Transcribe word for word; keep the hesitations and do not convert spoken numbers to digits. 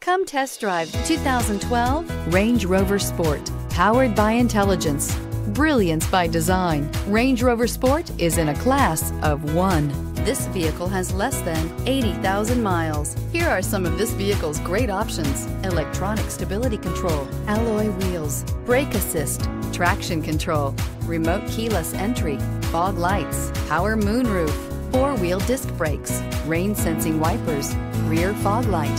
Come test drive two thousand twelve Range Rover Sport. Powered by intelligence, brilliance by design, Range Rover Sport is in a class of one. This vehicle has less than eighty thousand miles. Here are some of this vehicle's great options: electronic stability control, alloy wheels, brake assist, traction control, remote keyless entry, fog lights, power moonroof, four-wheel disc brakes, rain-sensing wipers, rear fog light.